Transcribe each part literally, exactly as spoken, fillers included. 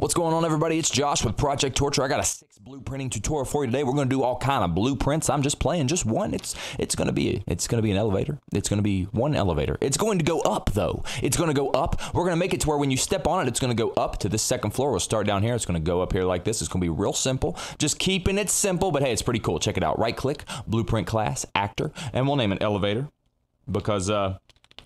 What's going on, everybody? It's Josh with Project Torture. I got a six blueprinting tutorial for you today. We're going to do all kind of blueprints. I'm just playing just one. It's it's going to be it's going to be an elevator. It's going to be one elevator. It's going to go up though. It's going to go up. We're going to make it to where when you step on it, it's going to go up to the second floor. We'll start down here. It's going to go up here like this. It's going to be real simple. Just keeping it simple, but hey, it's pretty cool. Check it out. Right click, blueprint class, actor, and we'll name it elevator because uh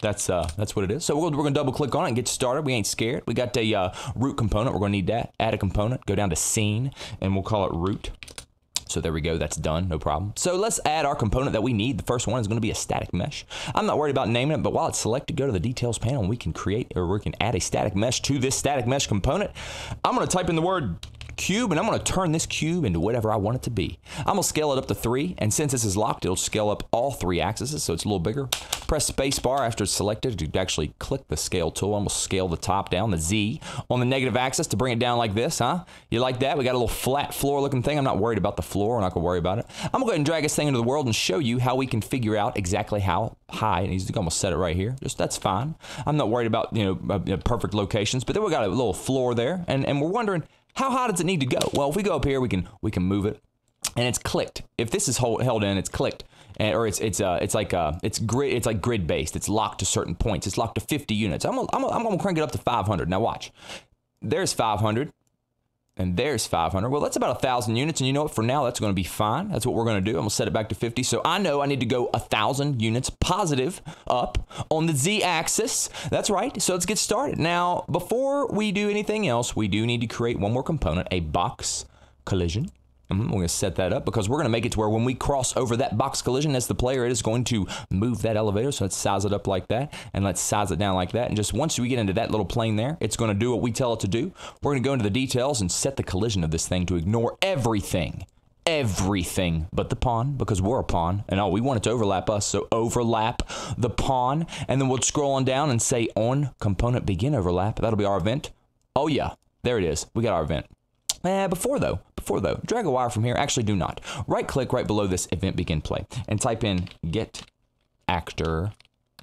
That's uh, that's what it is. So we're gonna double click on it and get started. We ain't scared. We got the uh, root component. We're gonna need that. Add a component. Go down to scene, and we'll call it root. So there we go. That's done. No problem. So let's add our component that we need. The first one is gonna be a static mesh. I'm not worried about naming it, but while it's selected, go to the details panel, and we can create or we can add a static mesh to this static mesh component. I'm gonna type in the word cube, and I'm going to turn this cube into whatever I want it to be. I'm going to scale it up to three, and since this is locked, it'll scale up all three axes, so it's a little bigger. Press space bar after it's selected to actually click the scale tool. I'm going to scale the top down, the Z, on the negative axis to bring it down like this, huh? You like that? We got a little flat floor looking thing. I'm not worried about the floor. We're not going to worry about it. I'm going to go ahead and drag this thing into the world and show you how we can figure out exactly how high it needs to go. I'm going to set it right here. Just that's fine. I'm not worried about, you know, perfect locations, but then we got a little floor there, and, and we're wondering, how high does it need to go? Well, if we go up here, we can we can move it, and it's clicked. If this is hold, held in, it's clicked, and, or it's it's uh it's like uh it's grid it's like grid based. It's locked to certain points. It's locked to fifty units. I'm gonna, I'm gonna, I'm gonna crank it up to five hundred. Now watch. There's five hundred, and there's five hundred. Well, that's about a thousand units, and you know what? For now, that's gonna be fine. That's what we're gonna do. I'm gonna set it back to fifty. So I know I need to go a thousand units positive up on the z-axis. That's right. So let's get started. Now, before we do anything else, we do need to create one more component, a box collision. Mm-hmm. We're going to set that up because we're going to make it to where when we cross over that box collision as the player, it is going to move that elevator. So let's size it up like that, and let's size it down like that. And just once we get into that little plane there, it's going to do what we tell it to do. We're going to go into the details and set the collision of this thing to ignore everything. Everything but the pawn, because we're a pawn, and all we want it to overlap us, so overlap the pawn. And then we'll scroll on down and say on component begin overlap. That'll be our event. Oh, yeah. There it is. We got our event. Eh, before though, before though, drag a wire from here. Actually, do not. Right click right below this event begin play and type in get actor.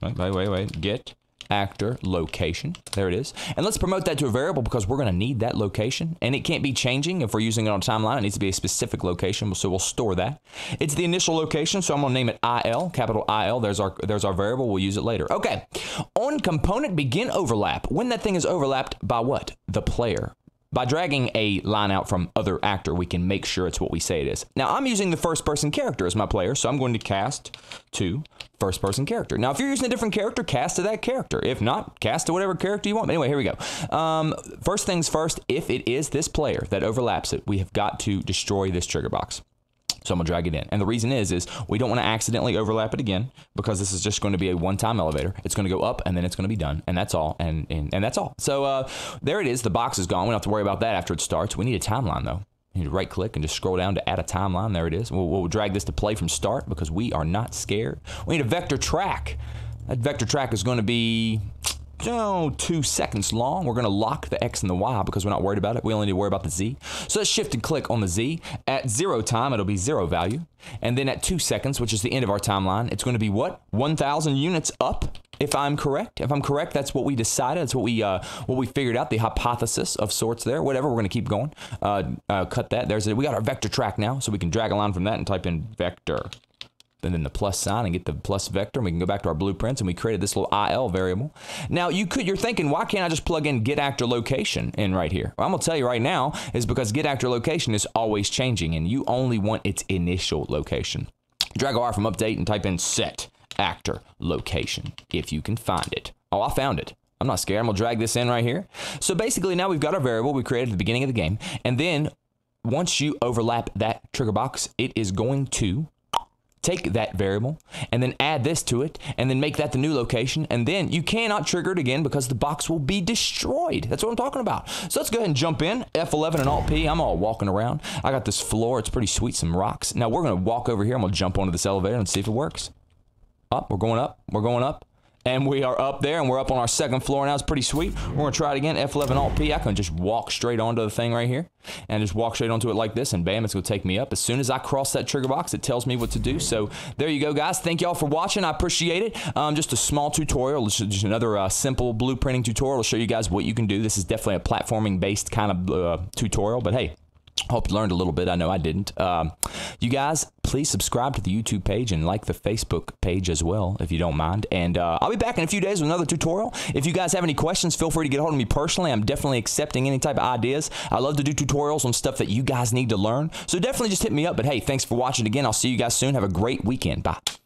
Wait, wait, wait, wait. Get actor location. There it is. And let's promote that to a variable because we're going to need that location, and it can't be changing. If we're using it on a timeline, it needs to be a specific location. So we'll store that. It's the initial location. So I'm going to name it I L, capital I L. There's our, there's our variable. We'll use it later. Okay. On component begin overlap. When that thing is overlapped by what? The player. By dragging a line out from other actor, we can make sure it's what we say it is. Now, I'm using the first-person character as my player, so I'm going to cast to first-person character. Now, if you're using a different character, cast to that character. If not, cast to whatever character you want. But anyway, here we go. Um, first things first, if it is this player that overlaps it, we have got to destroy this trigger box. So I'm going to drag it in. And the reason is, is we don't want to accidentally overlap it again because this is just going to be a one-time elevator. It's going to go up, and then it's going to be done. And that's all. And, and, and that's all. So uh, there it is. The box is gone. We don't have to worry about that after it starts. We need a timeline, though. You need to right-click and just scroll down to add a timeline. There it is. We'll, we'll drag this to play from start because we are not scared. We need a vector track. That vector track is going to be... Oh, two seconds long. We're going to lock the X and the Y because we're not worried about it. We only need to worry about the Z. So let's shift and click on the Z. At zero time, it'll be zero value. And then at two seconds, which is the end of our timeline, it's going to be what? one thousand units up, if I'm correct. If I'm correct, that's what we decided. That's what we uh, what we figured out, the hypothesis of sorts there. Whatever, we're going to keep going. Uh, uh, cut that. There's it. We got our vector track now, so we can drag a line from that and type in vector. And then the plus sign and get the plus vector, and we can go back to our blueprints, and we created this little I L variable. Now, you could, you're thinking, why can't I just plug in get actor location in right here? Well, I'm going to tell you right now is because get actor location is always changing, and you only want its initial location. Drag a wire from update and type in set actor location if you can find it. Oh, I found it. I'm not scared. I'm going to drag this in right here. So basically now we've got our variable we created at the beginning of the game, and then once you overlap that trigger box, it is going to take that variable and then add this to it and then make that the new location, and then you cannot trigger it again because the box will be destroyed. That's what I'm talking about. So let's go ahead and jump in. F eleven and Alt P. I'm all walking around. I got this floor. It's pretty sweet. Some rocks. Now we're going to walk over here. I'm going to jump onto this elevator and see if it works. Up. We're going up. We're going up. And we are up there, and we're up on our second floor now. It's pretty sweet. We're going to try it again. F eleven alt P. I can just walk straight onto the thing right here and just walk straight onto it like this, and bam, it's going to take me up. As soon as I cross that trigger box, it tells me what to do. So there you go, guys. Thank y'all for watching. I appreciate it. Um, just a small tutorial. Just another uh, simple blueprinting tutorial to show you guys what you can do. This is definitely a platforming-based kind of uh, tutorial, but hey, hope you learned a little bit. I know I didn't. Um, you guys, please subscribe to the YouTube page and like the Facebook page as well, if you don't mind. And uh, I'll be back in a few days with another tutorial. If you guys have any questions, feel free to get a hold of me personally. I'm definitely accepting any type of ideas. I love to do tutorials on stuff that you guys need to learn. So definitely just hit me up. But hey, thanks for watching again. I'll see you guys soon. Have a great weekend. Bye.